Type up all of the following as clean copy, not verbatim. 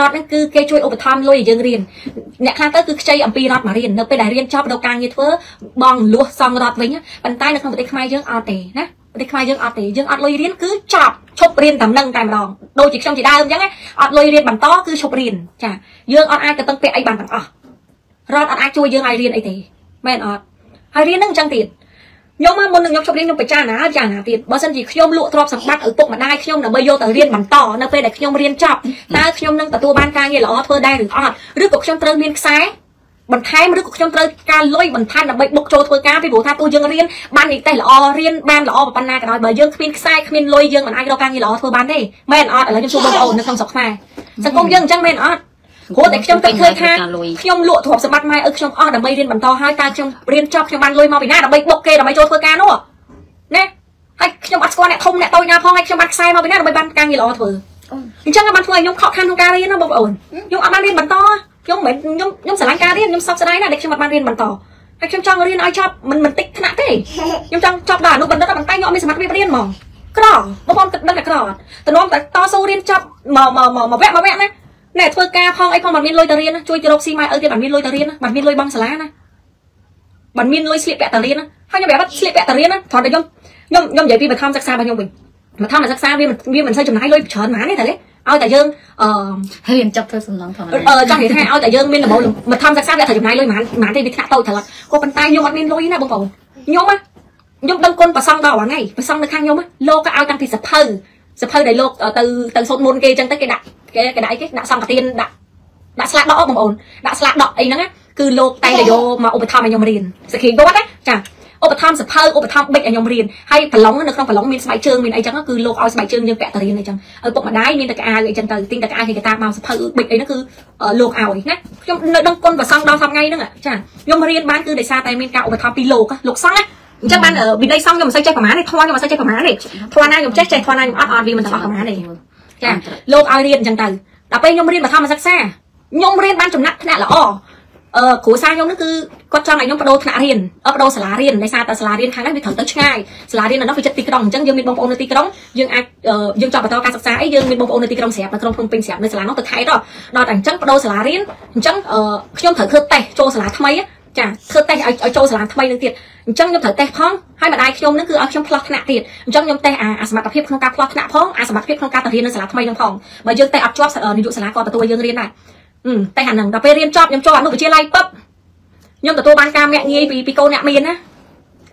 รัฐนั่นคือแกช่วยอุปถัมภ์ลอยยังเรียนเนี่ยค่ะก็คือใช้อัมพีรัฐมาเรียนเราไปได้เรียนชอบเรากลางยี่เถอะบองล้วซองรัฐไว้เนี่ยปันใต้เราทำประเทศไทยยังเอาแต่นะประเทศไทยยังเอาแต่ยังอัดลอยเรียนคือชอบชอบเรียนตำแหน่งตำรองโดยจิตช่องจิตได้ยังไงอัดลอยเรียนบันโตคือชอบเรียนจ้ะยังอัดไอก็ต้องไปไอบันต่างอ่ะรัฐอัดไอช่วยยังไอเรียนไอแต่แม่นอัดไอเรียนนั่งจังติดยมามนหนึ่งยมชอบเรียนยมไปจ้านะอย่างหาติดบ่สันจียมลุ่ทรอบสัมบัติปกมาได้ยมนะใบโยแต่เรียนบันต่อนะไปแต่ยมเรียนจบตายมนั่งแต่ตัวบ้านกลางเงี้ยหรอเธอได้หรืออดหรือกบยมเติมเรียนสายบันท้ายหรือกบยมเติมการลอยบันท้ายนะใบบกโจเธอการไปบุกท่าตัวยังเรียนบ้านอีกแต่หรอเรียนบ้านหรอปันนากันหน่อยใบยังเป็นสายเป็นลอยยังมันไอ้เรากลางเงี้ยหรอเธอบ้านได้แม่นอดอะไรยมชูบเอาในทางสกปรกสังคมยังจังแม่นอดโหแต่ยมไปเคยค่ะยมลุ่ทรอบสัมบัติไม่ยมอดแต่ใบเรียนบันต่อให้ตายมเรียนจบยมบ้านลอยมาไปหน้าแต่ใบบกเกยแต่ใบโจเธอการเนาะเนี่ยให้ยมบัตรสกอเนี่ยทมเนี่ยโตยาพ่อให้ยมบัตรไซมาไปหน้าแต่ใบบ้านกลางเงี้ยหรอเธอยิ่งจังกับบันเฟื่องยมขอคันของการเรียนนะบ่บ่อ่อนยมเอาบ้านเรียนบันต่อยมเหมือนยมสารการเรียนยมซับสไลด์น่ะเด็กยมบัตรบ้านเรียนบันต่อให้ยมจังเรียนไอชอบมันติ๊กขนาดเต้ยมจังชอบด่าลูกบันต่อบันใต้ยมไม่สมัครไม่เรียนมองกรอบ่บ่ติดบันแต่กรอแต่น้องแต่ต่อสู้เรียนจบมาแวะนะแหน่เธอกาพองไอพองบันมินลอยตะเรียนช่วยจะลบซีไม้เออเดี๋ยวบันมินลอยตะเรียนบันมินลอยบองสลานะบันมินลอยสลิปแปะตะเรียนนะให้ยังแบบว่าสลิปแปะตะเรียนนะถอดได้ย่อมใหญ่ปีมันทำซักซาบันยงบินมันทำมันซักซาเวียนมันใช้จำนายลอยเฉินหมาเนี่ยแต่เลยเอาแต่ยังเรียนจับเธอสมน้องถอดจังเหตุให้เอาแต่ยังมินระเบิดมันทำซักซาเวียนถอดจำนายลอยหมาได้บิดหน้าโตถอดก็ปันตายยงบันมินลอยนะบังเป่ายงมะยงดังก้นประซองดาวไงประซองในข้างยงมะโลก็เอาจังผิดสะเพอในโลกtừ số môn kia chẳng tới cái đại đã xong cả tiền đã sạc đỏ bằng ổn đã sạc đỏ ấy nữa cứ lột tay để vô mà overtime anh nhom liền sẽ khiến bớt đấy chả overtime sập hơi overtime bệnh anh nhom liền hay phải lóng nữa không phải lóng mình sải trường mình ấy chẳng cứ lột ao sải trường nhưng vẽ tờ tiền này chẳng ở bộ mà đái mình đặt cái a vậy chẳng tờ tin đặt cái a thì người ta bao sập hơi bệnh ấy nó cứ lột ao ấy nhá trong đông quân và xong đau xong ngay nữa à chả nhom liền bán cứ để xa tay mình cạo overtime bị lột á lột xong á chắc ban ở bên đây xong nhưng mà xây chạy thoải mái này thoa nhưng mà xây chạy thoải mái này thoa na nhung chết chạy thoa na nhung on vì mình thoải mái này chả lột ao liền chẳng tờแต่ไปยมเรียนมาทำมาสักแซ่ยมเรียนบ้านจุ่มนักขนาดละอ้อขูซ่ายมนั่นคือก็จ้างไอ้ยมประโดขนาดเรียนประโดสลาเรียนในซาแต่สลาเรียนครั้งแรกไปถึงตั้งง่ายสลาเรียนนั่นคือจัดตีกรองจังยังมีบงโอนในตีกรองยังจอบประตูการศึกษาไอ้ยังมีบงโอนในตีกรองเสียบในกรองพรมเป็นเสียบในสลาน้องตะไคร้ต่อดอดังจังประโดสลาเรียนจังยมเถิดคือเตะโจสลาทำไมอ่ะจ้ะเถิดเตะไอ้โจสลาทำไมนึกเดียดจังยมเถิดเตะพ้องให้มาได้ยมนั่นคือเอายมพลอขนาดเดียดจังยมเตะอาสมัติเพียบของการพลอขนาดพ้องอาสมัติเพียบของการเรียนในสลาทำไมยังพ้องมายังเตะอับจอบในยุสลากรประตูยังเรียนได้แต่หันหนังเราไปเรียนจอบยมจอบนู่นไปเชียร์ไล่ปั๊บยมแต่ตัวบ้านกาแม่เงี้ยปีโกเนี่ยเมียนนะ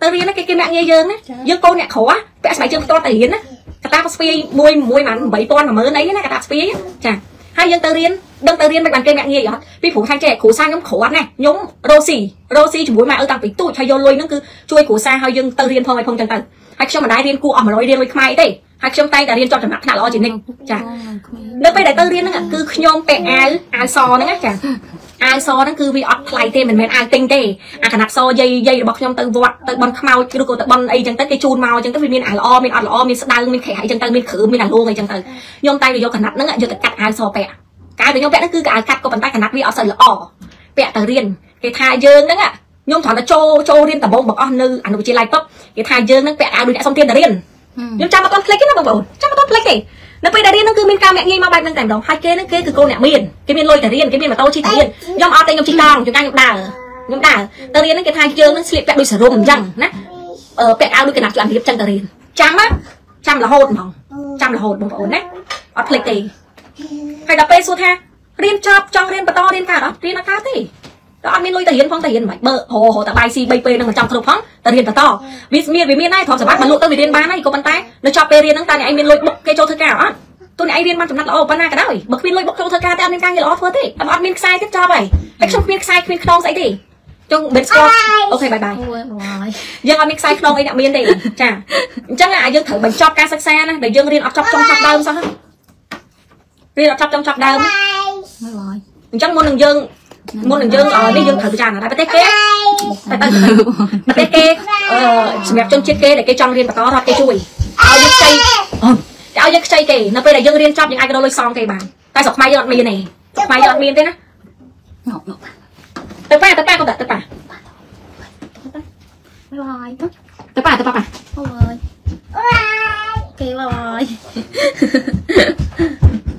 ตะเรียนนะแกแม่เงี้ยเยิงนะยังโกเนี่ยขอแปะสมัยเชิงตัวตะเรียนนะกระตาสเปียมวยมันใบตอนเหมือนไหนนะกระตาสเปียจ้ะให้ยังตะเรียนđang tự nhiên mày bàn cây mẹ nghe vậy vì phủ thang trẻ khổ sang nhóm khổ ăn này nhóm rosy chủ muốn mà ở tặng tính tụt hay vô lôi nó cứ chui khổ xa hay dưng tự nhiên thôi mày không chẳng tận hay trong mà đái riêng cụ ở mà nói riêng với mai đấy hay trong tay cả riêng cho chẳng mặt nào lo chỉ nên chả nếu bây đại tự nhiên nó cứ nhóm bẹ ai so nó chả ai so nó cứ vì offline thế mình ai tinh thế khả năng so dây bọc nhóm tự vọt tự bắn màu tự đồ tự bắn ấy chẳng tới cái chun màu chẳng tới vì mình ảo lo mình ảo mình đau mình khẻ hay chẳng tới mình khử mình ảo luôn này chẳng tới nhóm tay vô khả năng nó vô tự cắt ai so bẹการแต่ยมแปะนั่นคือการกัดก็เป็นใต้ขนาดวิเอาใส่ละอ่อแปะแต่เรียนเกทายเยิงนั่นอ่ะยมถอนละโจเรียนแต่บงบอกอ่อนนึงอันนู้นจีไรปุ๊บเกทายเยิงนั่นแปะเอาดูเนี่ยสมเทียนแต่เรียนยมจำมาต้นเพลกนะบางคนจำมาต้นเพลกดินั่นไปแต่เรียนนั่นคือมินกาแม่งี้มาใบตั้งแต่ดอกไฮเกนั่นเกคือโกเนี่ยมินเกมินลอยแต่เรียนเกมินมาโตชีแต่เรียนยมเอาแต่ยมชีตองอยู่กลางยมด่าแต่เรียนนั่นเกทายเยิงนั่นสลิปแปะดูสรุมยังนะแปะเอาดูกันหนักจวนเรียบจังแต่เรียนจำมั้ยจำละโหดมองจำละโหดบางคนนะออดเพลกดิใครดับไปสุดฮะเรียนจบจังเรียนประตอเรียนการเรียนนะคะที่ตอนมีลุยแต่เรียนพ้องแต่เรียนแบบเบอร์โหแต่ใบซีใบเปย์นั่งมาจำขนมพ้องแต่เรียนประตอวิสเมียได้ทอมสมัติมันลุยแต่เรียนบ้านได้ก็ปันแต่เราชอบไปเรียนตั้งแต่เนี่ยไอ้มีลุยบุกเกโจเธอแก่อ่ะตัวเนี่ยไอเรียนมันจำนัดเราปันหน้ากันได้บุกมีลุยบุกโจเธอแก่แต่อันนี้กลางยี่ล้อเพื่อที่อันนี้ใส่ที่จอไปไอ้ช่องมีใส่มีคลองใส่ดิจงเบสโกโอเคบายบายยังเอามีใส่คลองไอ้เนี่ยมีนดิจ้าจังอ่ะยังถือแบบชอบการศึกษานะเดี๋ยวยังเรียนออกชอบเดิมซะเรียนชอบจังเดิมจังมนหนึ่งยังนี่ยังถือจานอะไรไปเตะเก๊ไปเตะเก๊สมัยจนเช็ดเก๊แต่เก๊จังเรียนแบบต่อรับเก๊ช่วยเอายักษ์ใจเอายักษ์ใจเก๊นับไปแต่ยังเรียนชอบยังไงก็โดนเลยซองเก๊บางแต่สกปรกยังมีไหนสกปรกยังมีได้นะเตะป้าก็แบบเตะป้าโอเคบาย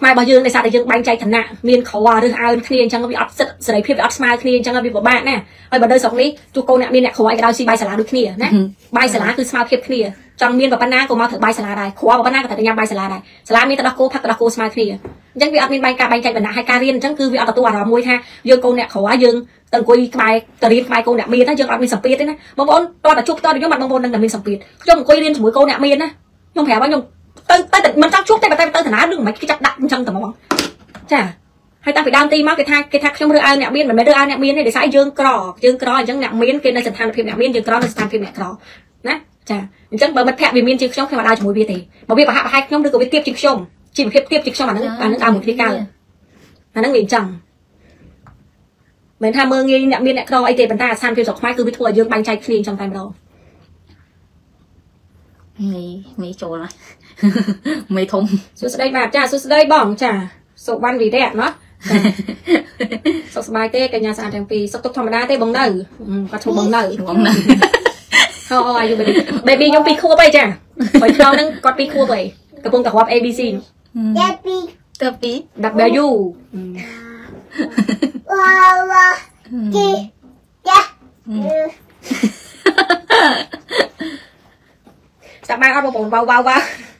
mai bao nhiêu này sao để dương bánh chay thằng nạ miên khẩu hòa được ai clean chẳng có bị ấp sệt sệt đấy phim bị ấp smile clean chẳng có bị của bạn nè rồi bạn đời sống đi chú cô nè miên nè khẩu ai cái đau xì bay xả lá được clear nè bay xả lá cứ smile phim clear trong miên và banana của mau thử bay xả lá này khẩu hòa và banana của thằng nhà bay xả lá miên tao đắc cô phát tao đắc cô smile clear chẳng bị ấp miên bay cả bánh chay bẩn nạ hai ca riêng chẳng cứ bị ấp tao hòa môi ha dương cô nè khẩu hòa dương tầng cuối bài tờ riêng bài cô nè miên đó dương ấp miên sập piệt đấy nè bông bông to là chúc to để cho mặt bông bông đang là miên sập piệt trong cuối riêng mỗi cô nè miên á nhung hẻo bao nhung tới mình tao chuốc tay tay tới thằng ná đừng mấy cái chặt đạn chân tầm bóng chả hay ta phải đam ti máu cái thang trong đưa ai nẹo miên mà mấy đưa ai nẹo miên này để sai dương cỏ chẳng nẹo miên kia nên sẵn thang phim nẹo miên dương cỏ nên sẵn phim nẹo cỏ nè chả chẳng bởi mặt thẹn vì miên chưa xong khi mà đau chỉ mùi bia thì mà bia bà hai nhóm đưa có biết tiếp chích xong chỉ một tiếp chích xong mà nó cao một cái cao mà nó miền chẳng mình tham mơ nghe nẹo miên nẹo cỏ ai tệ bần ta san phim dọc mai cứ biết thua dương bánh chay clean trong tay đâu mấy chỗ này mấy thùng suốt đây bà cha suốt đây bỏng chả sổ ban vì đẹp nó sọc bài tê cái nhà sàn chẳng vì sọc tóc thầm đa tê bóng nở và thùng bóng nở thôi baby trong pi khua bay chả phải thao nâng con pi khua vậy cái bông cả hoa abc tập pi đặc bé du sạc bài ăn bông bao bạn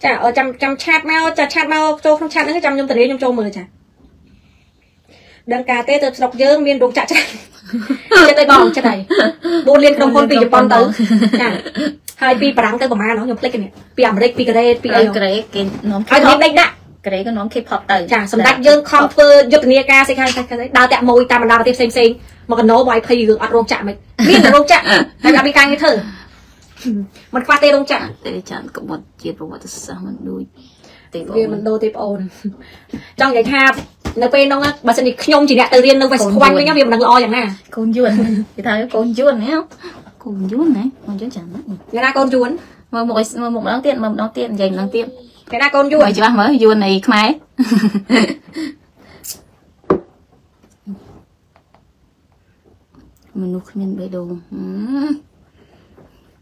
chả ở trong chat mau cho không chat nữa trong nhung từ đấy trong châu mười chả đang cà tê từ đọc dơ miên đục chặt chặt cho tay bong cho này bố liên đồng con pì cho con tới hai pì bắn tới của má nó nhom plek này pì ẩm plek pì cái cái nón cái nón plek đã cái đấy cái nón K-pop tới chả sầm đắt dơ con phơ dơ từ nia ca say cái đào tẹo môi ta mà đào tiếp xem mà còn nấu bói pì gừng ăn rong chả mày miên là rong chả hay là bị cay như thử mình qua tê rong chả cũng một chuyện một thứ sao mình đuôi vì mình đôi tiếp ồn trong cái tháp nó bên nó bà sẽ đi nhông chỉ đẹp từ riêng đâu phải quanh với nhau vì mình đang lo chẳng nè con chuồn thì thấy con chuồn nhá con chuồn này con chuồn chẳng cái na con chuồn mà một đóng tiền dành đóng tiền cái na con chuồn vậy chứ ba mới chuồn này khmái mình nuôi mình bê đồ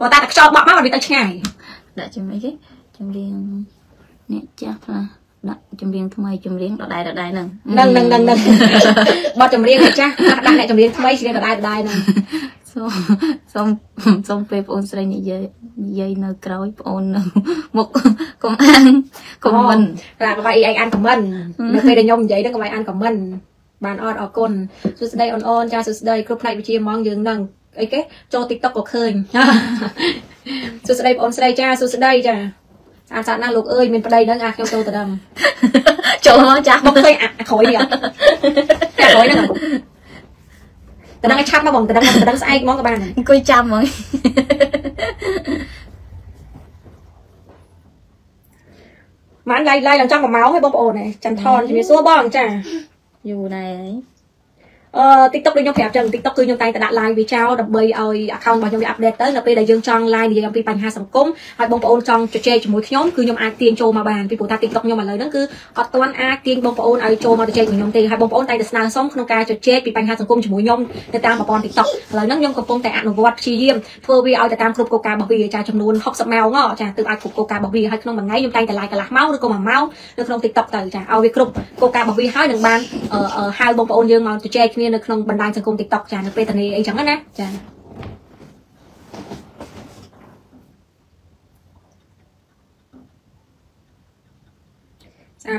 ว่าตาแต่ชอบบ่มากกว่าวิวตาชายได้จำไม่ใช่จำเรียงเนี่ยจักรละได้จำเรียงทำไมจำเรียงดอกได้นั่งบ่จำเรียงเลยจ้าได้จำเรียงทำไมจำเรียงดอกได้นั่ง แต่ดังไอ้ชักมาบ่งแต่ดังแต่ดังไอ้มองกับบ้านคุยจำมั้ง ติ๊กต็อกโดยยกแผลจังติ๊กต็อกคือยกตายแต่ละลายวิจารณ์ดับเบิลเอาอคาวต์มาจงไปอัปเดตเตอร์ดับเบิลได้ยื่นจองไลน์มีอย่างปีปัญหาสังคมหายบงปอนจองจะเจ๊จมูกขยมคือยมอาเตียนโจมาบานพี่ปู่ตาติ๊กต็อกยมมาเลยนั่นคืออดตวนอาเตียนบงปอนไอโจมาจะเจ๊ยมยมเตะให้บงปอนไตแต่สนานส้มขนมกาจะเจ๊ยปีปัญหาสังคมจมูกยมในตามปอนติ๊กต็อกเลยนั่นยมกำปงแต่อนุวัตชีเยี่ยมเพื่อวิเอาแต่ตามครบโกกาบวีให้ขนมบันไดสังคมติ๊กต็อกจ้ะในเปตเนยไอ้จังนั้นนะจ้ะ บ่ต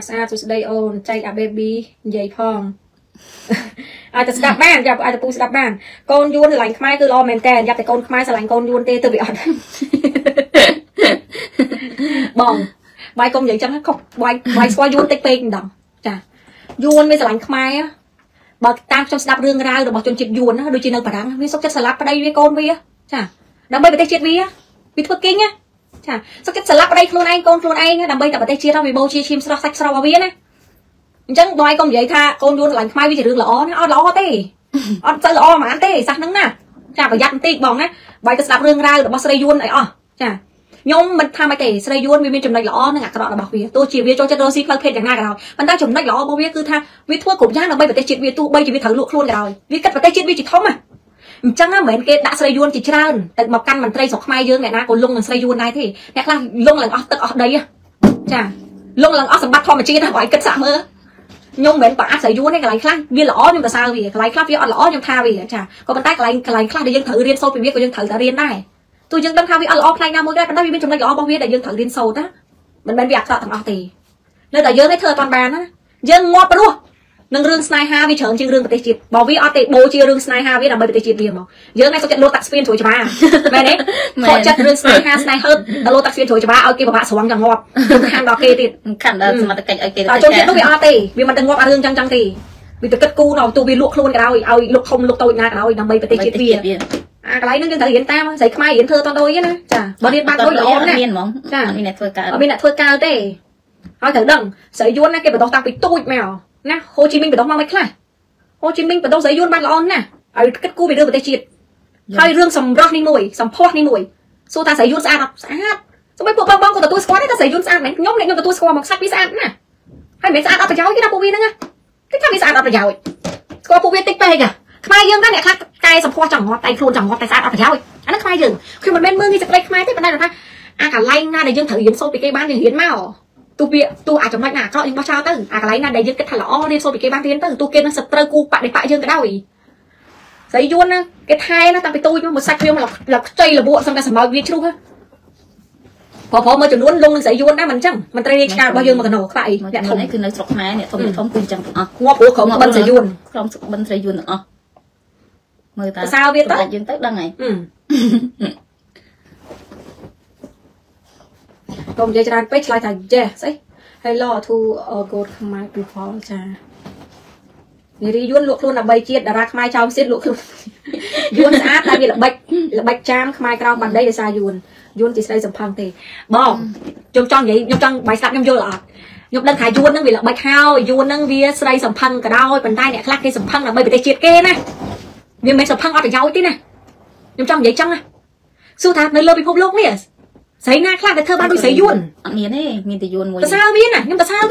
ามจมสลับเรื่องราวរបស់ជនជាតិយួនណាដូចជានៅបរាំងវាសុខចិត្តស្លាប់ប្តីវាកូនវាចា ยมมันทำไมแต่สระยวน ตัวยังต้องทำให้อลออฟไลน์นะโมได้มันได้ อ่ะไกลนึงจังแต่เห็นตามใส่คลายเห็นเธอตอนโดยนะจ้ะบ่ได้บ้านโดยออมเนี่ย ใครយើងนั่นเนี่ยคล้ายๆสะพอจังหวะไตครูนจังหวะไตสะอาดประหยัดอันนั้นคล้ายយើងคือมัน sao biết tới dương tới đằng này công dây tràn page lại thành yes ấy hay lo thu gold mai before cha người đi duôn luộc luôn là bay chiết ra mai trong xiết luộc luôn duôn sát tại vì là bạch cham mai cao bằng đây là sao duôn duôn thì đây sầm phẳng thì bom trong trong vậy trong trong bài sạp nhom vô là nhom đang khai duôn đang vì là bạch hao duôn đang vì đây sầm phẳng cả đau bàn tay này khác cái sầm phẳng là bay bị tay chiết kia này ยังจำใหญ่จังอ่ะสู้ทาสในเลิกพิภพโลกเนี่ยไสหน้าคลาดแต่เธอบ้านด้วยไสยวนอันนี้นี่มีแต่ยวนหมด มันจังจังยังบ่ซาว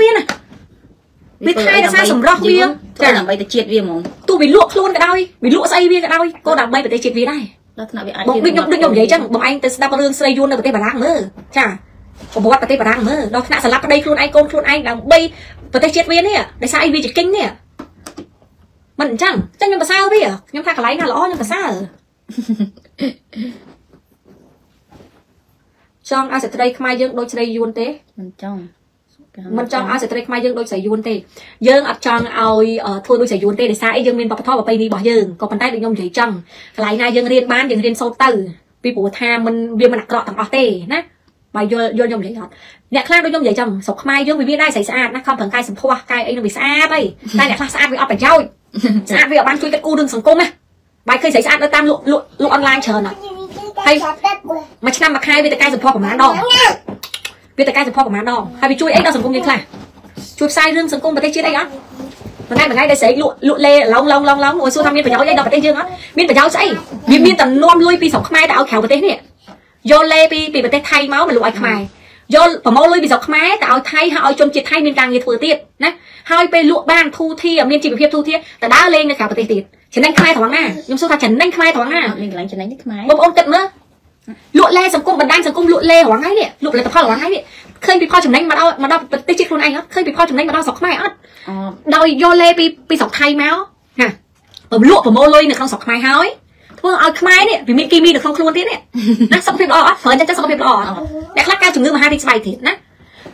พี่อ่ะខ្ញុំថាកន្លែងណាល្អខ្ញុំប្រសាអើខ្ញុំ Trong ai sẽ thấy mai dương đôi sẽ yun thế mình trong ai sẽ thấy mai dương đôi sẽ yun thế dương ở trong ai thua đôi sẽ yun thế để sai dương miền bắc thọ và tây đi bỏ dương còn bàn tay được nhom giấy trắng lại này dương liên ban dương liên sâu tử vì bố tha mình viên mình đặt lọ thằng ở tây nè mà vô nhom giấy trắng nhạc khác đôi nhom giấy trắng sọc mai dương vì biết ai sẽ sạch nó không thằng cai sầm thua cai ấy nó bị sạch đây tai nhạc khác sạch vì ở phải dâu sạch vì ở ban chui cái cu đường sầm cung này bài khơi sạch sạch nó tam lụn online chờ nè hay mà năm mà khai về tay của má đỏ về tay của má đỏ hay bị chui ấy đau sừng cung như thế này chui sai lưng sừng cung và tay chia đây á mà ngay đây sẽ lụn lê lóng ngồi xuống thăm miên phải nhói đây đau tay dương á miên phải nhói sấy miên tầm nuông lui pi sọc mai tạo khèo vào tay này vô lê pi vào tay thay máu mà lụi ai khai vô vào máu lui pi sọc mai tạo thay họ chôn chìa thay miên càng như thừa tiệt nè hai pi lụa ban thu thi ở miên chỉ bị phép thu thi là đá lên là khèo vào tay tiệt chấn đánh khai thoáng à nhưng số ta chấn đánh khai thoáng à mình lại chấn đánh khai bông ôm tận nữa lụa lê sầm cung bật đan sầm cung lụa lê hoáng ấy nè lụa lê tập kho hoáng ấy nè khơi bị kho chấm đánh mà đau bật tê chích luôn anh á khơi bị kho chấm đánh mà đau sọc mai á đau vô lê bị sọc thay máu hả ở lụa của mô lôi này không sọc mai hói thôi ở mai nè vì mi kimi được không luôn thế nè nát sọc phim đỏ á phở chân chắc sọc phim đỏ đẹp lắc cao chủng ngư mà hai đi bay thiệt nè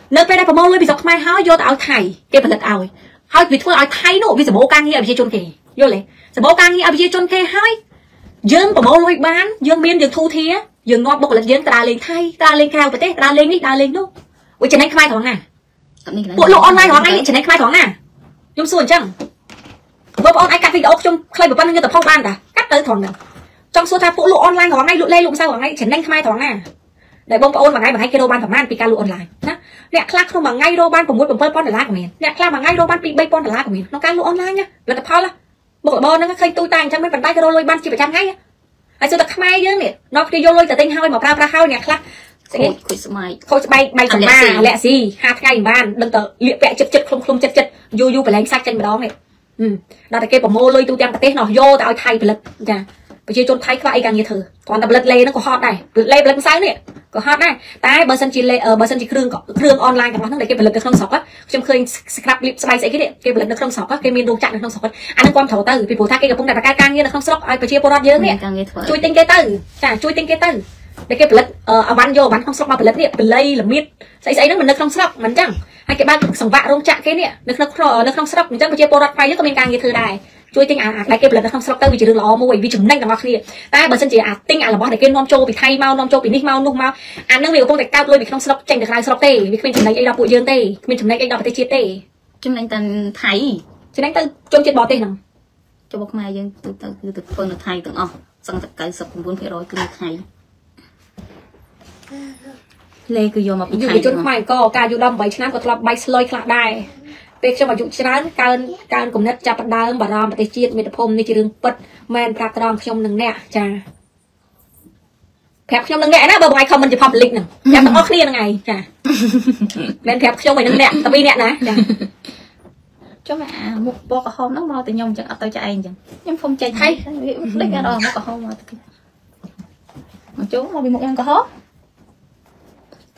nơi đây của mô lôi bị sọc mai hói vô tạo thải cái bật lật ao hói vì thôi ao thay nổ vì sầm bố cang như ở trên chôn kề vô lê sầm bố cang như ở trên chôn kề hói dương của mô lôi bán dương miên được thu thía dương ngọc bộc là dương ta lên thay ta lên cao và thế ta lên đi ta lên luôn ủa chén anh khai thoáng à bộ lộ online thoáng anh chén anh khai thoáng à nhung xuân chăng bộ online cắt video trong khai một ban như tập phong ban cả cắt tới thoáng nào trong số tha bộ lộ online thoáng anh lộ lê lộ sao thoáng anh chén anh khai thoáng à để bông ôn bằng ngay cái đô ban thằng man pika lộ online nhá nè clap không bằng ngay đô ban của muốn bằng pon để lá của mình nè clap bằng ngay đô ban pika pon để lá của mình nó cá lộ online nhá là tập phong là bộ bò nó khơi tôi tàng trong mấy bàn tay cái đô lôi ban chỉ phải chăng ngay ai xưa ta khai chứ nè nó đi vô lôi từ tinh hôi mà ra hôi nè khác khôi bay chẳng ba lẹ gì hạt ngày bàn đừng tờ liệm vẽ chật chật không chật chật du du phải lấy sạch chân mà đó nè đó là cái bỏng mô lôi tu trang tết nó vô tao thay bật nhà bây giờ chôn thay các bạn càng như thử còn tập lật lê nó có hot này lê lật sáng nè có hot này tại bờ sân chỉ lê ở bờ sân chỉ kêu online các bạn thằng này cái bật lật được không sọc á trong khơi scrap liệm bay sẽ cái nè cái bật lật được không sọc á cái miền đồ chặn được không sọc á anh đang quan thầu tử vì bố thác cái gặp cũng đặt cái càng như là không sọc ai bây giờ pro nhớ nè chui tinh cái tử cả chui tinh cái tử để cái bật ở bán vô bán không sọc mà bật lật nè play là mid sẽ nó mình được không sọc mình chẳng hay cái ba sòng vạ rong chặn cái nè được không sọc mình chẳng bây giờ pro bay nhất có miền càng như thử đài chui tinh à đại cái bật lật không sọc tới vì chỉ được lò mồi vì chủng nhanh là mọc kia ta bờ sân chỉ à tinh à là bỏ đại cái nom trâu bị thay mau nom trâu bị nít mau nung mau à nước miều công đại cao lôi bị không sọc tranh được lại sọc tê vì mình chủng nhanh ai đọc bụi dương tê mình chủng nhanh ai đọc tê chia tê chủng nhanh tần thấy chủng nhanh tần chôn chết bò tê nào cho bọc mai dương từ phần là thay tưởng ơ sang tất cả sập bốn phía rồi cứ thay lê cứ vô mà bị thay chôn mai co ca vô đâm vậy chán có thằng bay slow khá đaiเป็กจะมาจุดชนะการกลุ่มนัดจับดาวบารามปฏิชีตเมตพรมในจีรึงปัดแมนกระตรองขยมหนึ่งแน่จ้าแผลขยมหนึ่งแน่นะเบอร์ไวคอมมันจะพอมลิกหนึ่งแผลมันออกเรียนไงจ้าแมนแผลขยมไปหนึ่งแน่ตะบีแน่นะจ้าจ้าแม่มุกบอกกับหอมน้องมอแต่ยมจังอัตตาใจเองจังยมพรมใจไทยเล็กกระดองมุกกับหอมมาจุ๊บมาบีมุกยังกับหอมเ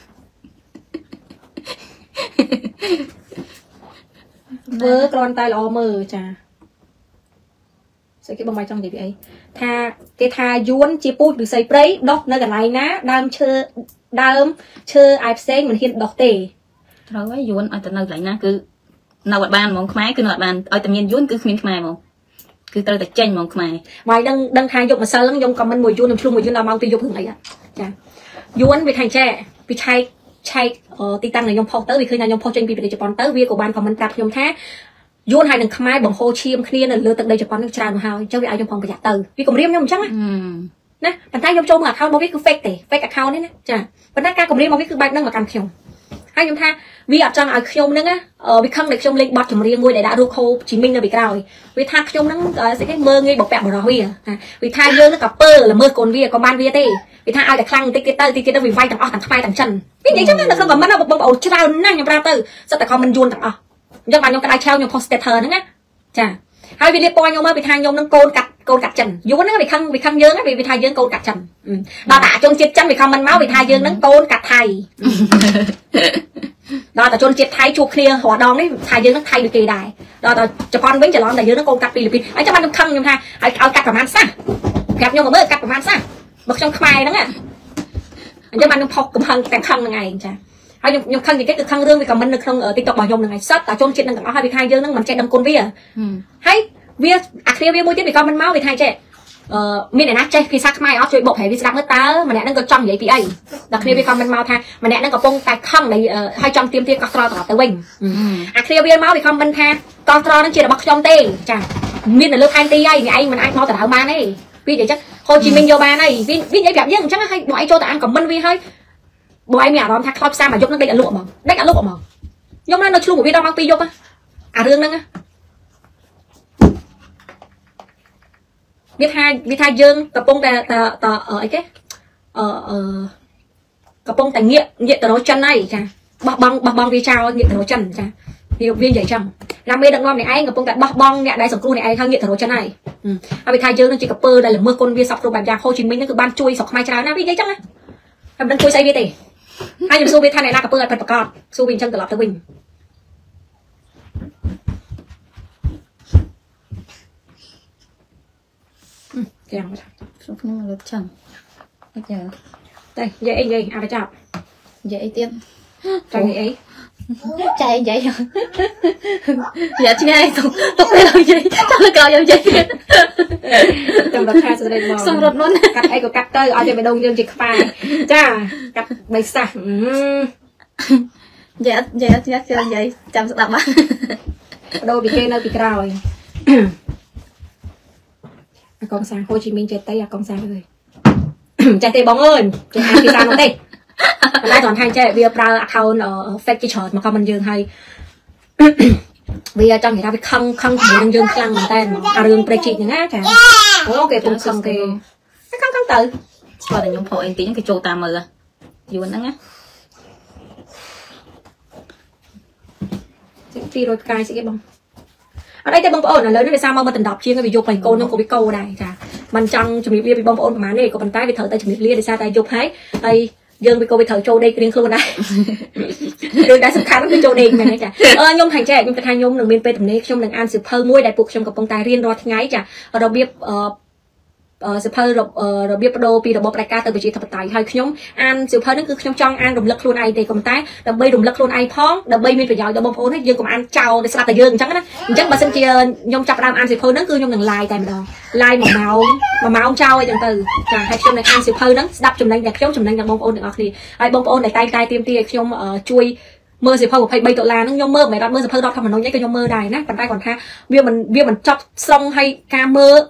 เวอร์กรอนตายล้อมือจ้าใส่กี่บอมไม้จังเดี๋ยวไปทาเกทาย้วนจีปูหรือใส่เปรย์ดอกนั่นกันไรนะดามเชอไอเซ็งเหมือนเห็นดอกเต๋เราว่าย้วนเอาแต่นั่นไรนะคือนาวัดบานมองขมายคือนวัดบานเอาแต่เมียนย้วนคือเมียนขมายมองคือเราแต่เจนมองขมายไว้ดังทางยกมาซาลังยงกับมันมวยย้วนน้ำชุ่มมวยย้วนเรามองตียกหึงไรอ่ะจ้าย้วนไปทางแจ้ไปไทยใช่ติดตั้งในยมพอเตอร์วิคือนายมพอเจนปีเป็นเจปอนเตอร์วิกบาลของมันตัดยมแท้ย้อนหายหนึ่งขมายบังโฮชิมเคลียนเลยตั้งในเจปอนนึกจานมาหาเจ้าวิอายมพองประหยัดเตอร์วิกบเรียมยมจังนะปัญหายมโจมกับเขาบอกวิคือเฟกเตะเฟกกับเขาเนี่ยนะจ้ะปัญหาการกบเรียมบอกวิคือใบนั่งกับการเขียว Anh em tha vì ở trong ở khiêu nâng á, vì không để khiêu lên bọt chấm riêng ngôi để đã đu khô Chí Minh là bị cào, vì tha khiêu nâng sẽ cái mơ ngay bọc bẹo của nó huy à, vì tha dơ nó cặp pơ là mơ cồn vi còn ban vi tê, vì tha ai để khăng tê cái tơ vì vai thằng o thằng phai thằng chân, vì những cái là không có mất đâu bọc bọc trao năng nhầm ra tơ, sao tại con mình juồn thằng o, nhưng mà nhom cái ai treo nhom poster thờ nữa á, hai vì liên quan nhom á vì tha nhom nâng côn cặt chân, vốn nó bị khăng dơ á vì tha dơ côn cặt chân, đo tạ trong chiếc chân vì không mình máu vì tha dơ nâng côn cặt thầy. ដល់តែជន់ជាតិថៃជួគ្នារដងនេះថៃយើងនឹងថៃដូចគេដែរដល់តែជប៉ុនវិញច្រឡំតែយើងនឹងកូនកាត់ពីលីពីអញ្ចឹងបានខ្ញុំខឹងខ្ញុំថាឲ្យកាត់ប្រហែល មានអ្នកណាចេះភាសាខ្មែរអត់ជួយបកប្រែវាស្ដាប់មើលតើម្នាក់ហ្នឹងក៏ចង់និយាយពីអីដល់គ្នាវាខមមិនមកថាម្នាក់ហ្នឹងកំពុងតែខឹងនៃឲ្យចំទៀមទាកស្រោតតែវិញអាគ្នាវាមកវាខមមិនថាតល់ត្រនឹងជារបស់ខ្ញុំទេចាមានតែលើខែទីអីម្នាក់ឯងមិនអាចមកទៅហៅបានទេវានិយាយចឹងហោជីមីញយកបានហើយវានិយាយប្រាប់យើងអញ្ចឹងឲ្យបងឯងចូលទៅអានខមមិនវាហើយបងឯងមានអារម្មណ៍ថាខ្លោចផ្សាមកយកនឹងដេកអលក់ហ្មងដេកអលក់ហ្មងខ្ញុំនៅឆ្លងវិវាដល់មកពីយប់ អារឿងហ្នឹងណាវាថាយើងកំពុងតែបោះបង់អ្នកដែលសង្គ្រោះអ្នកឯងហើយងាកទៅរកចិនហើយចាវានិយាយចឹងតែមិនគួរស្អីវាទេហើយខ្ញុំសួរវាថាអ្នកណាកពើអត់ប្រកបសួរវាអញ្ចឹងត្រឡប់ទៅវិញ Chàng xuống nó lớp chẳng bây giờ đây dậy dậy à phải chọc dậy tiêm chạy ấy chạy dậy rồi dạ chị ai tục tục đây làm gì tao là cào làm gì trong đợt hai rồi đây mò xong rồi luôn cắt ai của cắt tơi ở đây mày đông dương chỉ pha cha cắt mày sao dạ dạ dạ dạ vậy chăm sóc lắm đâu bị kê đâu bị cào rồi con sang Hồ Chí Minh chết tay à con sang rồi chạy tay bóng ơi chạy hai pizza nó đây lại toàn hai chạy vì pra account ở fake cái chợ mà con mình dừng hay vì trong người ta bị khăng khăng dừng dừng khăng người ta à đường pre chị những á cả ok cũng xong thì không tự rồi để nhung phổi anh tí những cái trâu tà mờ dù anh á phi rồi cài sẽ cái bóng ở đây cái bông ổn là lớn vì sao mà tình đọc chiên cái bị dục thành cô nó có bị câu này cả mình trong chuẩn bị bia bị bông ổn mà này của bàn tay bị thở tay chuẩn bị lia để sao tay dục thấy tay dương bị cô bị thở trâu đây cái riêng không này đường đã sập khăn cái trâu đen này này cả nhôm thành trẻ nhôm cái thang nhôm đường bên tây thẩm này nhôm đường an sập hơi mũi đại phục trong cặp bông tai riêng rồi ngay cả ở đầu bếp sập hơi rồi bếp đồ pi rồi bọc đại ca từ vị trí thập tài hơi nhôm an sập hơi nó cứ nhôm trong an đồng lực luôn ai để cầm tay đập bay đồng lực luôn ai phong đập bay mình phải giỏi đập bông ổn hết dương cầm an trào để sao tay dương chắc mà xem kia nhông chặt làm ăn xịt phơi nó cứ nhông đừng lai tại đó lai màu ông trao ấy chẳng từ cả hai trong này ăn xịt phơi nó đập chùm lên đẹp kéo chùm lên đẹp bông ôn được ngọc thì ai bông ôn này tay tay tiêm tia trong chui mơ xịt phơi của phải bay tội là nó nhông mơ mày đón mơ xịt phơi đón không mà nó nhảy cái nhông mơ đài nát bàn tay còn tha bia mình chọc xong hay ca mơ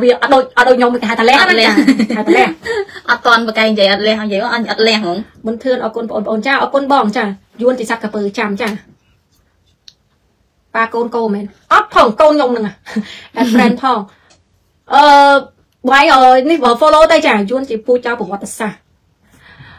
vì ở đôi nhông cái hai ta lẹ ở toàn một cái vậy anh ở lẹ không muốn thương ở con ôn cha ở con bỏng chả duôn thì sạc cặp bờ chạm chả ba con cô men ấp thòng con nhông nè đặt brand thòng quay rồi ní vợ follow tay chàng chuyên chỉ phu cho của WhatsApp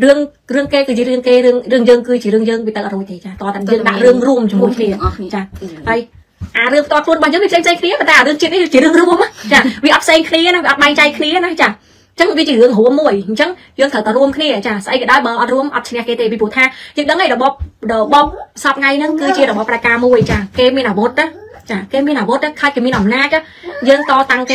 เรื่องแกคือจีเรื่องแกเรื่องเยิงไปตะอร่อยเถอะจ้ะตอนนั้นเยิงด่าเรื่องรวมจมูกเนี่ยจ้ะไอเรื่องตอนคนบางยังไม่ใจใจเคลียร์แต่เรื่องจีนี่จีเรื่องรวมจ้ะวิอัพใจเคลียร์นะวิอัพใบใจเคลียร์นะจ้ะจังวิจีเรื่องหัวมวยจังเรื่องเถิดตะรวมเคลียร์จ้ะใส่ก็ได้เบอร์อัดรวมอัพชนะเกเตไปปูท่ายังดังไงเดาบ๊อบสอบไงนั่นคือจีเดาบ๊อบประกาศมวยจ้ะเกมมีหนาวดนะจ้ะเกมมีหนาวดนะใครเกมมีหนาวหน้าจ้ะเยิงตอตังเก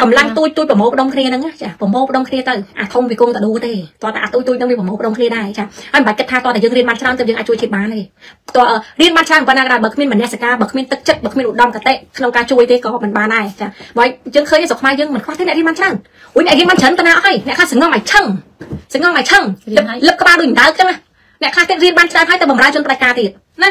cầm lăng tôi bổ mồm đông kia nè chả bổ mồm đông kia từ không bị cung ta đu thế toàn đã tôi đang bị bổ mồm đông kia đây chả anh bạch cái tha toàn để dân riêng ban trở ơn từ dân ai chui tiệt ban nàyตัวเรียนมาช่างปนากระบักมินเหมือนเนสกาบักมินตึกจัดบักมินอุดมกระเตะขนมกาช่วยเตะก็เป็นบานายจ้ะไว้ยังเคยได้สกมายังเหมือนข้อเท็จเนี่ยเรียนมาช่างอุ้ยเนี่ยเรียนมาฉันปนาอ้อยเนี่ยข้าสิงห์ใหม่ช่างสิงห์ใหม่ช่างลึกกระบาดุ่นตาใช่ไหมเนี่ยข้าเท็จเรียนมาช่างให้แต่บ่มราชนประกาศติดนะ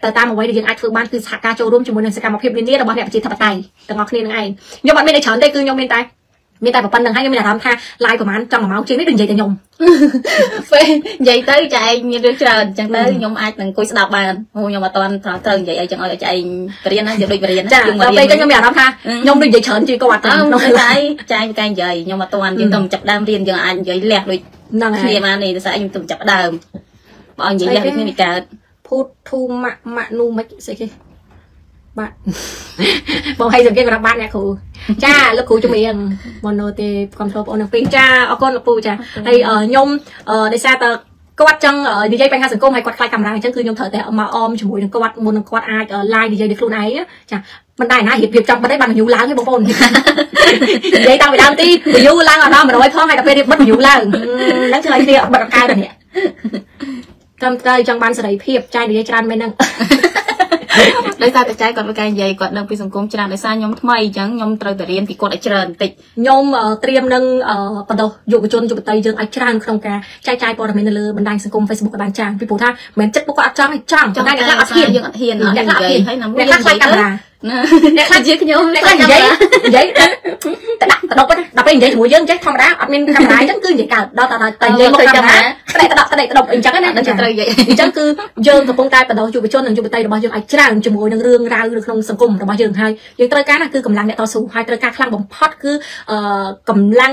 แต่ตามเอาไว้ยืงอาช่วยบ้านคือหักการโจรูปจมูกหนึ่งสกัดมาเพียบเนี้ยดอกเนี่ยเป็นจีทับไตแต่งอคลีนไงยมมันไม่ได้เฉินได้คือยมเป็นไตมีแต่แบบปันหนึ่งให้ยังไม่ได้ทำท่าลายประมาณจังหวะเมาจีนไม่ดึงใหญ่แต่ยมใหญ่เต้ใจมีเรื่องเจอจังเต้ยมไอ้หนึ่งคุยสลับบ้านโอ้ยมมาตอนทำเติมใหญ่จังเลยใจเรียนนะเดี๋ยวดึงเรียนนะจังเราไปก็ยังไม่ได้ทำท่ายมดึงใหญ่เฉินจีก็วัดน้องใจใจกันใหญ่ยมมาตอนยังต้องจับดามเรียนยังอันใหญ่แหลกเลยเคลียร์มาเนี่ยสายยังต้องจับดามบางใหญ่แหลกไม่มีการพูดทุ่มมะนูไม่ใช่ไหมbạn bảo hay dùng cái bạn nè cụ cha lúc cụ cho miệng monote control on pin cha ở con là pù cha hay ở nhôm để xa tờ có bắt chân ở DJ banh hai sừng côn hay quạt khai cầm ra chân cứ nhôm thở tệ mà om chỉ mũi có bắt một quạt ai ở live DJ được luôn ấy cha mình đại na hiệp trong mình đấy bằng nhú láng cái bộ phồn vậy tao bị đau tí bị nhú láng ở đó mà nói phong hay là phê đi mất nhú láng đáng chơi kia bật cao rồi nè cầm tay trong ban sợi hiệp trai DJ trai bên nâng lấy sao trái còn với cái gì còn đang bị sủng côn tràn lấy sao nhóm thay chẳng nhóm từ riêng thì còn lại tràn tịt nhóm tiêm nâng bắt đầu dụ chôn dụ tay dương tràn không cả trai bỏ mình lừa bên đài sủng côn Facebook bán tràn vì bố tha mình chất bố có tràn chẳng ai để lắc hiền để lắc sai cầm là để lắc giấy để lắc giấy đọc cái đọc cái giấy mũi dương chắc không đá admin cầm lái chắc cứ vậy cả đó là tay giấy một cầm lái cái này đọc chắc cái này nó chơi vậy chắc cứ dương từ con tay bắt đầu dụ chôn dụ tay rồi bao dương trànจมูกหนึ่งเรื่องราวเรื่องนมสังคมเรามาเยอะให้ยังตระการนะคือกำลังเนี่ยต่อสู้ให้ตระการคลังบ่มพอดคือกำลัง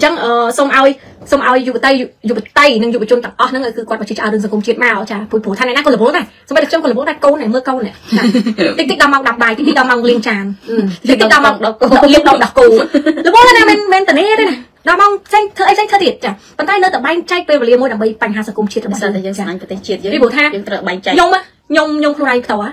chẳng xong ao tay nhưng chôn tặng nó là cứ quạt vào cháo đường sông chiết màu chả phổi phổi than này nát con lợn bố này xong bây giờ trong con lợn bố này câu này mưa câu này tích tích đào mong đọc bài tích tích đào mong liên tràn tích tích đào mong đọc liên đọc đọc cù lợn bố này men tận đây này đào mong danh thơ thiệt chả bàn tay nơi tập bánh chay về liền môi đầm bay bành hà sông công chiết bây giờ thì anh có thể chiết với bố tha nhông á nhông này tàu á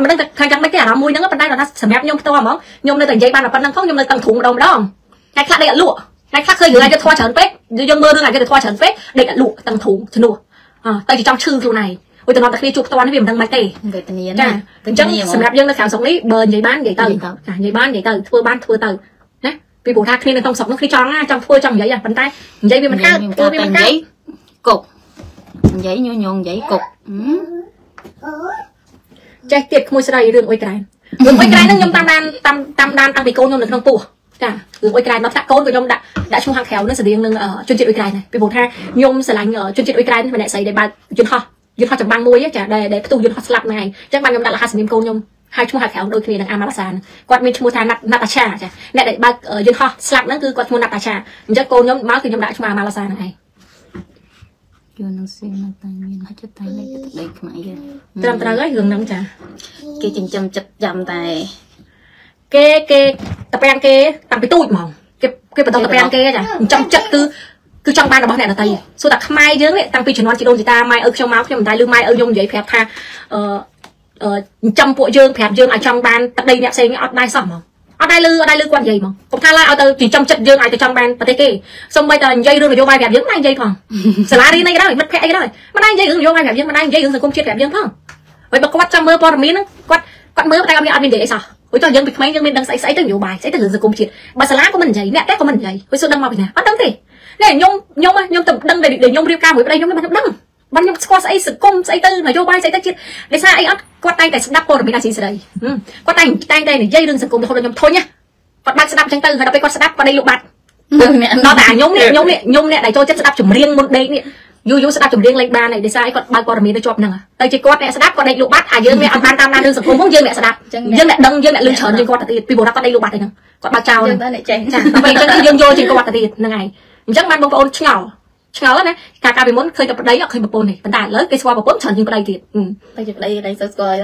mình đang thay trắng mấy cái áo môi nó bên đây nó sầm mép nhôm to mỏng nhôm nơi tận dây ban là bên năng phong nhôm nơi tận thủng đồng đó ngay khác đây là lụa ngay khác khơi dưới này cho thoa chấn phết do mưa đương này cho thoa chấn phết đây là lụa tận thủng chấn lụa tại vì trong chư kiểu này ôi tụi nó đặc biệt chụp toan cái việc đang máy tề chẳng sầm mép nhôm nó khám sống đấy bờ dây ban để từ thưa ban thưa từ đấy vì bổ thạc nên trong sống nó khi tròn trong thưa trong giấy bàn tay giấy vì mình cao thưa vì mình giấy cục giấy nhung giấy cục chạy tiệt môi sợi rừng ôi cái nó nhom tam đan tăng bị côn nhom được trong tủ cả rừng ôi cái nó chặt côn của nhom đã chung hàng khéo nó sẽ riêng nâng ở chuyên trị ôi cái này bị bột ha nhom sẽ lành ở chuyên trị ôi cái này mà đại sấy để bàn chuyên ho trong băng môi ấy chả để tụ chuyên ho slap này chắc ban nhom đã là hai sợi côn nhom hai chung hàng khéo đôi khi là amasan quạt mình mua than Natasha chả lại để ban chuyên ho slap nó cứ quạt mua Natasha chắc côn nhom máu thì nhom đã chung amasan này vô năng xuyên năng tài nguyên hết chất tài này chất đầy cái máy rồi trầm trà gái gần năm trà kê chừng chầm chật chầm tài kê tập ăn kê tạm bị tụt mỏng kê bắt đầu tập ăn kê chả trong chất cứ trong ban là bao này là tay số đặc mai chứ này tăng phi chuyển non chỉ đôn gì ta mai ở trong máu trong tay lương mai ở dung giấy phép tha trong bộ dương phép dương ở trong ban tập đây đẹp xây cái online sỏm mỏng ở đây lư quan gì mà cũng tha la ở từ chỉ trong trận dương này từ trong ban và thế kia xong bây giờ dây rương là vô vai đẹp dương này dây thòng xả đi này cái đó mất khẽ cái đó mà đang dây rương vô vai đẹp dương mà đang dây rương rồi cũng chết đẹp dương không vậy bật quát trong mưa bò miếng quát mưa tay ông nhận mình để sao với cho dương bị mấy dương mình đang sấy từng nhiều bài sấy từng rừng rồi cũng chết bà xả của mình dây mẹ tép của mình dây với số đâm vào mình này bắt đấm thì này nhung tập đâm để nhung riêu cao với đây nhung cái đâm ban nhung squat sấy sực cung sấy tư mà vô vai sấy tư chết để sao ấy quát tay tại sập đắp cô rồi mình đang xin đây quát tay đây này dây đường sừng cùng thôi là nhom thôi nhá quát bát sập đắp trắng tư rồi đập cái quát sập đắp qua đây lục bạt nó tả nhom nè này cho chất sập đắp chủng riêng một đấy nè vô sập đắp chủng riêng lên ba này để sao ấy quát ba qua rồi mình nó chọc nằng à đây chỉ quát nè sập đắp qua đây lục bạt à dương mẹ ăn ban tam đan đường sừng cùng không dương mẹ sập đắp dương mẹ đông dương mẹ lưng chởn trên quát tịt pi bồ đắp qua đây lục bạt này nằng quát ba trào dương tới lại chèn vậy cho dương vô trên quát tịt nằng này chắc ban bông phôn chảo chớ đấy cả vì muốn khơi tập đấy khơi bồn này vấn đề lớn cái qua bấm chọn nhưng đây thì đây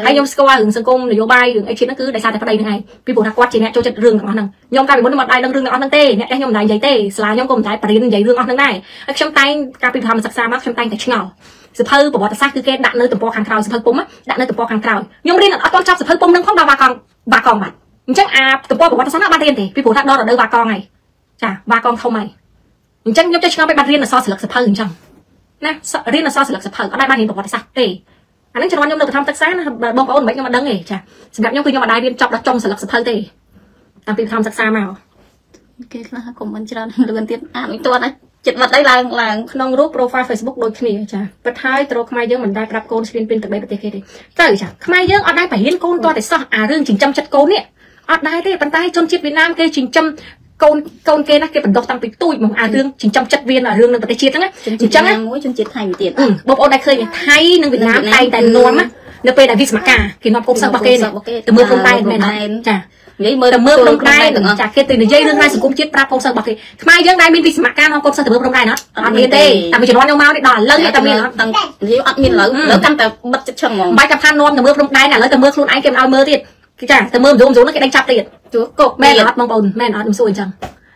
anh nhom qua đường sân cung để vô bay đường ấy nó cứ đại sao tại đây này vì bộ đặc quát chỉ nè cho chật rừng nó nằng nhom cả vì muốn mặt đây đang rừng nó nằng tê nè cái nhom này giấy tê xá nhom cùng trái parin giấy rừng nó nằng này trong tay cả vì làm sặc xa mắc trong tay tại chảo sự phơi của bọn ta xác cứ cái đạn nơi tầm po khang khao sự phơi bông á đạn nơi tầm po khang khao nhom riêng ở con trong sự phơi bông nó không đào bà con bạn chắc à tầm po của bọn ta xác ban riêng thì vì bộ đặc đo ở đây bà con này chả bà con không mày chẳng nhóc cho nó bạn riêng là so sánh lực sập hơn chẳng, nè riêng là so sánh lực sập hơn ở đây bạn nhìn bảo vật sạch tê, anh ấy cho nó nhóc được tham tác sáng là bông có ổn mấy nhưng mà đắng nghề chả, sập nhóc khi nhóc mà đai riêng chọc đặt trong sánh lực sập hơn tê, làm việc tham tác xa màu, cái là cùng anh cho nó luyện tiết à mình tuân đấy, chật vật đây là nông rút profile Facebook đôi khi này chả, bật hai trâu khai dương mình đai gặp con screen pin từ đây bật tê kia đi, tới chả khai dương ở đây phải hiến con to để so à riêng chỉnh trăm chất côn nè, ở đây tê bàn tay chôn chiết Việt Nam kia chỉnh trăm con kia nó kia phần độc tăng bị tụi mong à riêng chỉnh trăm chất viên là riêng nâng bật tay chia đó á mũi chân chia thành tiền bông ôn đây khơi này thay nâng Việt Nam tay nón á nó về là vis mà cả khi nó cũng sang bắc kia này từ mưa không tay này nó chả vậy mưa không tay chả kia từ dây riêng này sử cũng chết prapong sang bắc kia mai riêng đây bên vis mà cả nó cũng sang từ mưa không tay nó ăn miên tê tạm biệt chỉ nói nhau mau đấy đòn lớn vậy tạm biệt nó tăng dây ăn miên lớn căng tạm bật chất chồng bay tập han nón từ mưa không tay là lấy từ mưa luôn anh kèm ao mưa thiệt cái chả từ mưa nó cái đánh chặt tiền chúa cột mẹ là mong bồn mẹ nó đúng rồi chẳng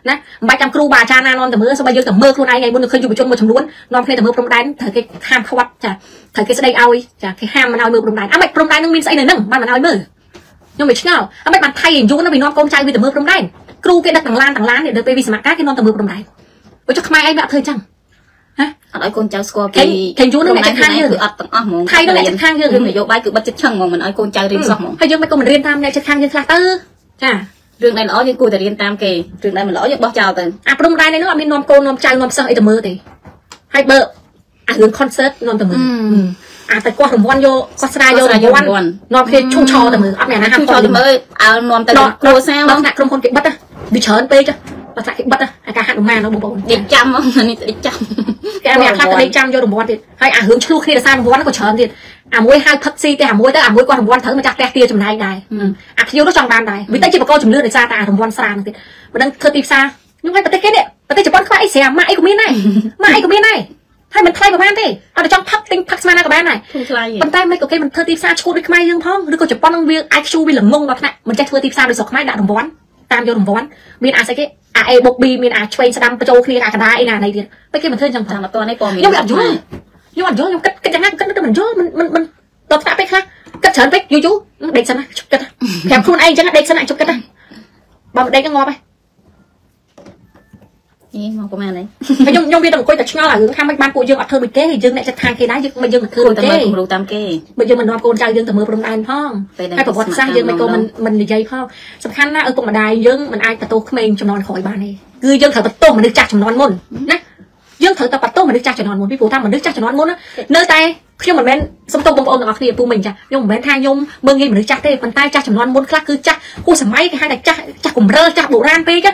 นะใบจำครูบาอาจารย์นอนแต่เมื่อสบายเยอะแต่เมื่อครูนายไงบุญเคยอยู่ประจนมาชมล้วนนอนเคยแต่เมื่อปรุงได้เธอเคยห้ามขวับจ้ะเธอเคยแสดงเอาจ้ะเคยห้ามมันเอาเมื่อปรุงได้อ่ะไม่ปรุงได้นึงมินใส่หนึ่งมันเอาเมื่อยังไม่เชี่ยวอ่ะไม่มันไทยอยู่นะไปนอนกองใจไปแต่เมื่อปรุงได้ครูเคยดักต่างล้านเนี่ยเดินไปวิสมัครการนอนแต่เมื่อปรุงได้โอ้จะทำไมไอ้แบบเธอจังฮะไอ้คนเจ้าสกอร์กี่เข่งยูนั่นแหละจะข้างเยอะไทยนั่นแหละจะข้างเยอะคือไม่โยบายคือบัตรช่างมองมันไอ้คนเจ้าเรียนสอบมองให้ยังไม่ก็มันเรียนตามเนี่ยจะข้างเยอะคลาเตอร์จ้ะเรื่องใดล้อยังกูแต่เรียนตามเกย์เรื่องใดมันล้อยังบอกเจ้าแต่อ่ะปรุงใดในนู้นอ่ะมีนอมโกนนอมใจนอมเซอร์ไอ้แต่มือตีให้เบอร์อ่ะเรื่องคอนเสิร์ตนอมแต่มืออ่ะแต่กว่าถึงวันโยกว่าสลายโยวันนอมเคยชุ่มชอแต่มืออ่ะเนี่ยนะชุ่มชอแต่มือเอานอมแต่โกแซวลักษณะกลมคนเก็บบัตรดิเชิญไปจ้ะบัตรเก็บบัตรอาการหัดออกมาเราบอกเด็กจำอันนี้เด็กจำแกเนี่ยคลาสเด็กจำโยถึงวันเด็ดให้อ่ะเรื่องชู้คดีละซานวันก็เชิญเด็ดอ่ะมวยห้าพักซีแต่อ่ะมวยแต่อ่ะมวยกว่าถึงวันเถิดมันจะแตกเตี้ยจำได้ได้อ่ะพิโยก็จองบานได้วิตาจิบก็จำเลือดได้ซาแต่อ่ะถึงวันสลายเด็ดวันนั้นเธอตีซายังไงประเทศเนี่ยประเทศญี่ปุ่นเขาไอ้เสียมาไอ้กูไม่ได้มาไอ้กูไม่ได้ให้มันไทยกับบ้านดิเอาแต่จ้องพักติ้งพักสมานากับบ้านหน่อยมันได้ไม่โอเคมันเธอตีซาชู้ด้วยใครยังพ้องหรือก็จะป้อนน้องวิวไอชูวิลล์งงแบบนั้นมันจะเธอตีซาโดยสกไม่ได้ถึงวันตามโยถึงวันมีอาศัยอ่ะไอ้บกบีมีนอ่ะช่วยสดำประโจคลีอ่ะกระดาไอ้น่ะในเดียไปเก็บมันเทินจังตัวในกองมีย้อนหยัดย้อนย้อนก็จะงั้นก็มันย้อนมันตบตาไปค่ะก็เฉินไปยูเด็กสนะชุบกันแถมคุณไอ้จังเด็กสนะชุบกันบ่เด็กก็งอไปนี่งอประมาณไหนย้อนบีต้องคุยแต่ช่วงหลังข้างบ้านกูยืนอัดเธอไปเก้ยืนเนี่ยจะทางเก้ได้ยืนมายืนคือเก้มาดูตามเก้มายืนมันนอนโกนใจยืนแต่มือปรุงได้พ่อให้ผมวัดสร้างยืนมันโกนมันใหญ่พ่อสำคัญนะปรุงมาได้ยืนมันไอ้แต่โตขึ้นเองจำนวนขอยบ้านเองคือยืนเถิดประตูมันนึกจากจำนวนมนนะยืนเถิดแต่ประตูมันนึกจากจำนวนมนพี่ปูทำมันนึกจากจำนวนมนนะเนื้อไตเชื่อมันแม่นสมโตบงโอนกับอักเรียปูมันจ้ะยงแม่นทางยงเมืองเงี้ยมันนึกจากเต้มันใต้จากจำนวนมนคลาคือจ้ะกูสมัยให้แต่จ้ะจ้ะกลุ่มเร่อจ้ะบุรานไปจ้ะ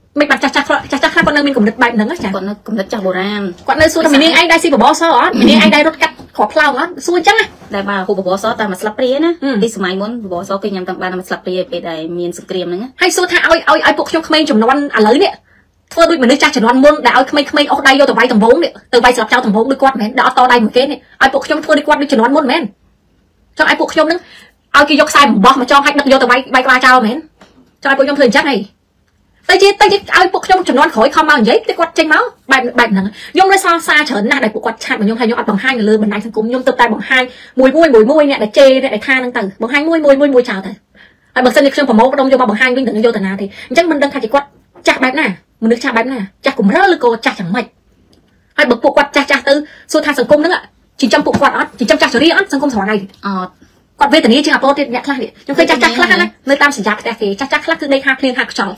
ไม่ปัดจักข้าก่อนนึงมินกลุ่มเด็กใบหนึ่งจ้ะก่อนนึงกลุ่มเด็กจากโบราณก่อนนึงสู้ทำมินไอได้สิปะบอซออ๋อมินไอได้รถกัดขอพลางอ๋อสู้จังอ่ะได้มาครูบอสตามาสลับเปลี่ยนะดิสมัยมุนบอสก็ยังต่างบ้านมาสลับเปลี่ยไปได้มีนสกรีมนึงให้สู้ทางเอาปกชกเขมรจมนวนอะไรเนี่ยเธอดูเหมือนนึกจากจมนวนมุนได้เอาเขมรออกได้โยตัวใบต่างวงเนี่ยตัวใบสลับเจ้าต่างวงด้วยกวาดแมนได้เอาต่อได้เหมือนเกณฑ์เนี่ยเอาปกชกเธอได้กวาดด้วยจมนวนมุนแมนจังไอ้ปกชกนึงเอากี่ยกทรายบอสมาจ้องให้นักโยตัวใบกวาดเจ้าแมนจังไอ้ปกชกเธอจังไงแต่จีเอาปกชกจมนวนขอยเข้ามาอย่างนี้ได้กวาดเจงเมาแบบนั้นยงเลยซาซาเฉินหน้าได้ปกวาดชาติมันยงให้ยงอัดบังไห้เลยบันไดสังคมยงเติมแต่บังไห้มวยเนี่ยได้เจได้ได้ท่าต่างๆบังไห้มวยชาวแต่ไอ้บังเซนเล็กเชื่อมผมมองตรงโยบังไห้วิ่งถึงโยแต่นาทีจังมันดังขาจีกวาดจากแบบน่ะมันนึกจากแบบน่ะจากกลุ่มเร่อเลยโกจากจังไม่ไอ้บังปกวาดจากตื้อส่วนทางสังคมนั่นแหละจริงจำปกวาดอัดจริงจำจากเฉลี่ยอัดสังคมสองไงกวาดเวทนี้จริงอ่ะโปรตีนเนี่ยคลาดเนี่ยยังเคยจากคลาดนะเลยตามสัญญาแต่เคยจากคลาดคือในคาเพลงหักจอ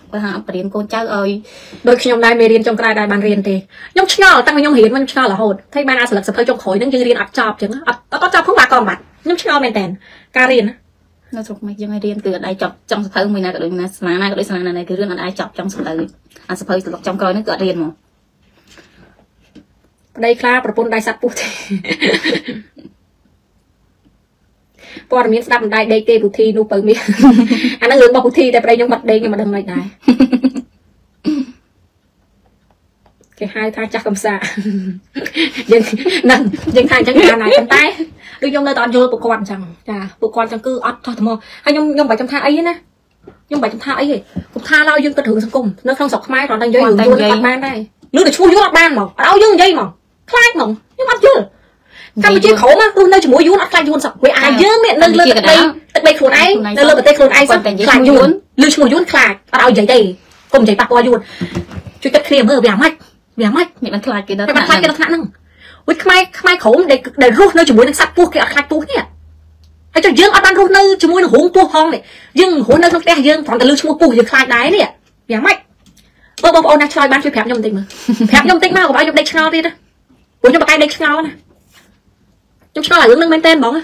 ไปหาเปลี่ยนโกนเจ้าเอ้ยโดยขยมได้เมรีนจงกลายได้บานเรียนเตยยงชงตั้งยงเห็นมันชงหล่อโหดไทยบ้านอาสลับสะเพยจงขอยนั่งยืนเรียนอัดจอบจังอัดอัดจอบพุ่งปากกองบัดยงชงแมนแตนการเรียนเราถูกไหมยังไงเรียนเกิดอะไรจอบจังสะเพยมีนาเกิดมีนาสมานาเกิดสมานาในคือเรื่องอะไรจอบจังสะเพยอันสะเพยตลกจังกลอยนั่งเกิดเรียนมั้งได้คลาประปนได้สับปูเตยพอเรามีสตาร์ได้เด็กเตะปุถีนูเปิลมีอันนั้นเรื่องบอกปุถีแต่ประเดี๋ยวมัดเด็กยังมาดังเลยได้แค่ให้ทางจักรกำซายังนั่งยังทางจักรการไหนกันไปดูยงเลยตอนโยนปุกวันจังจ้าปุกวันจังคืออัดทอดมอให้ยงไปจำท่าไอ้นะยงไปจำท่าไอ้กุมท่าเรายังกระถือสังคมเนื้อทองสกไม้ตอนนั้นย้อยอยู่ดูรัดบ้านได้นึกแต่ชู้ยุรัดบ้านหมอเอายังยัยหมอคลายหมอยังอัดเยอะกัมพูชีเขามาดูในจมูกยูนอัดคลายยูนสักเวอายเยอะเนี่ยเดินเลยตะเบยโคลนไอเดินเลยตะเบยโคลนไอสักคลายยูนลืมจมูกยูนคลายเราใหญ่ใหญ่กลมใหญ่ปากปอยูนช่วยจัดเคลียร์มือเบี่ยงไม่เนี่ยมันคลายกันนะมันคลายกันลักษณะนึงวิทย์ทำไมเขาได้รู้ในจมูกนักสัตว์พวกแกคลายตัวเนี่ย hay cho dương ở ban rút nơi chúng muốn hỗn tua phong này dương hỗn nơi không đe dương phòng tài lưu chúng muốn khai đáy này nhà máy bơ bơ bơ na chơi ban chơi phép nhom tinh mà phép nhom tinh mà của bao nhom đây chao đi đó của nhom cái đây chao này nhom chao là hướng nâng men tên bóng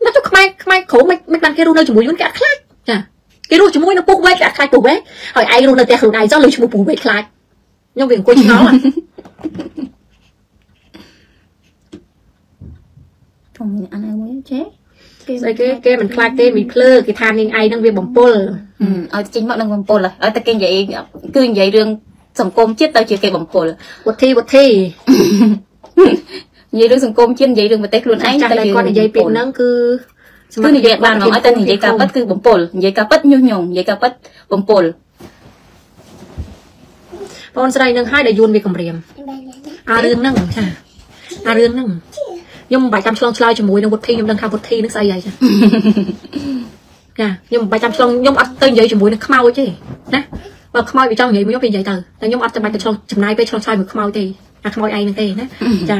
nó cho khai khổ mày ban kia rút nơi chúng muốn muốn cả khai à cái rút chúng muốn nó bung bê cả khai bung bê hỏi ai rút nơi cái khử này do lưu chúng muốn bung bê khai nhom biển quay chao à phòng anh ai muốn chế cái mình khai tên mình khơi cái than nên ai đang về bồng pol ở chính mọi đang bồng pol là ở ta kêu vậy cứ vậy đường sòng côm chết tao chỉ kêu bồng pol bột thi vậy đường sòng côm chết vậy đường mà té luôn ấy ta lại con vậy bịt nắng cứ như vậy bàn nói ta như vậy cà pất cứ bồng pol vậy cà pất nhung nhung vậy cà pất bồng pol còn sau đây nâng hai đại yun về cầm rèm đường nâng đường nâng nhưng bài trăm song slide cho mùi nó bột thi nhưng đang khao bột thi nó say vậy chứ nè nhưng bài trăm song nhưng tên vậy cho mùi nó khao chứ nè và khao bị trong vậy mùi nó bị vậy từ nhưng ăn bài trăm song chấm này bây song slide mùi khao thì à khao ai này nè cha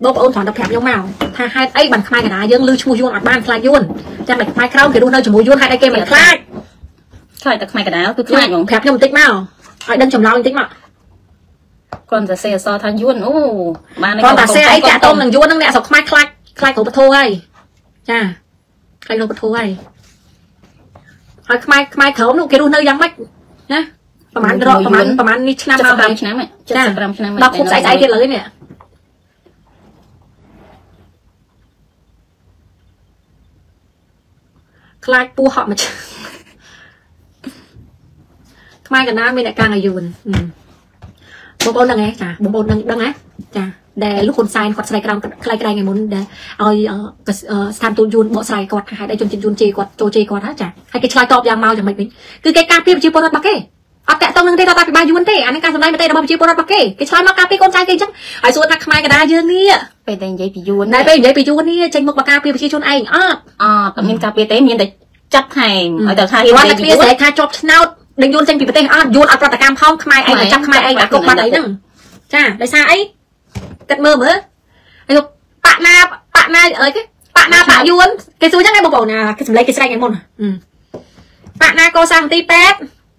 bố ôn thoáng đập hẹp giống mèo tha hai ấy bàn khai cả đá dương lưu cho mùi yun ăn ban khai yun cha mày khai khao kêu đun đâu cho mùi yun hai ai kêu mày khai khai tập khai cả đá cứ khai hẹp nhưng tích mèo ai đâm chồng lao tích mèo còn giờ xe so thằng yun ô mà này còn bà xe ấy cả tôm thằng yun đang nè sọc mai khai khẩu bật thô ấy cha khai luôn bật thô ấy khai mai khẩu nó cái đôi nơi dáng mách nháประมาณนี่ชั้นมาประมาณชั้นไหมจ้าเราคุกใส่เกลือเนี่ยคลายปูหอมมาเจอไม่กันนะมีแต่กลางอายุนbố bố đang nghe chả bố bố đang nghe chả để lúc con sai quạt sai cái này ngày muốn để sam tu yun bộ sai quạt hai đại chun chun chì quạt trôi chì quạt hết chả hai cái sai top vàng màu chẳng mạnh mình cứ cái cà phê chì bột bạc kê ở tại tông nương tây tao ta bị ba yun tây anh ấy cà sầm đây mà tây đâu mà chì bột bạc kê cái sai mà cà phê con sai cái chắc ai xuống đặt mai cái đá yun nè bên đây giấy bị yun này bên giấy bị yun nè tranh một bạc cà phê chì chun anh tụi mình cà phê té mình để chặt hàng ở tờ khai quan đặc biệt để khai chop snout đừng yun tranh bị tê yun ở tờ cam không khai anh mà chặt khai anh mà cục bạc đấy nương cha để sai ấy cắt mơ bữa anh bạn na ấy cái bạn na bạn yun cái túi chắc ngay bộ bầu là cái lấy cái xe này môn bạn na cô sang ti pet